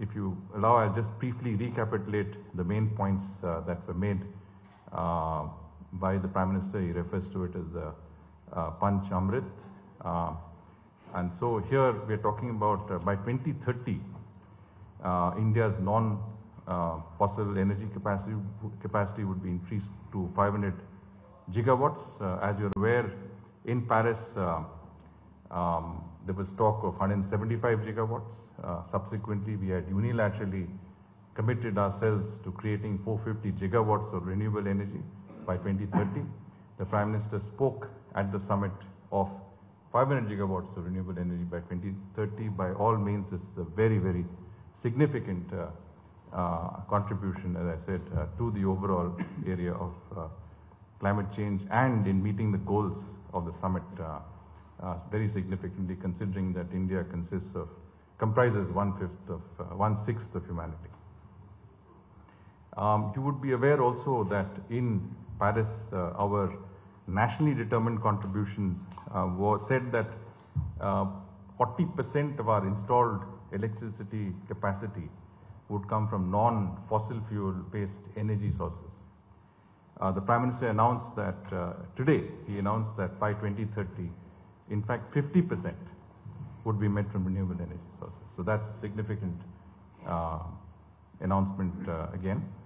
If you allow, I'll just briefly recapitulate the main points that were made by the Prime Minister. He refers to it as the Panchamrit. And so here we are talking about by 2030, India's non-fossil energy capacity would be increased to 500 gigawatts. As you're aware, in Paris, there was talk of 175 gigawatts. Subsequently, we had unilaterally committed ourselves to creating 450 gigawatts of renewable energy by 2030. The Prime Minister spoke at the summit of 500 gigawatts of renewable energy by 2030. By all means, this is a very, very significant contribution, as I said, to the overall area of climate change, and in meeting the goals of the summit very significantly, considering that India comprises one sixth of humanity. You would be aware also that in Paris, our nationally determined contributions said that 40% of our installed electricity capacity would come from non-fossil fuel-based energy sources. The Prime Minister announced that today, he announced that by 2030, in fact, 50% would be met from renewable energy sources. So that's a significant announcement again.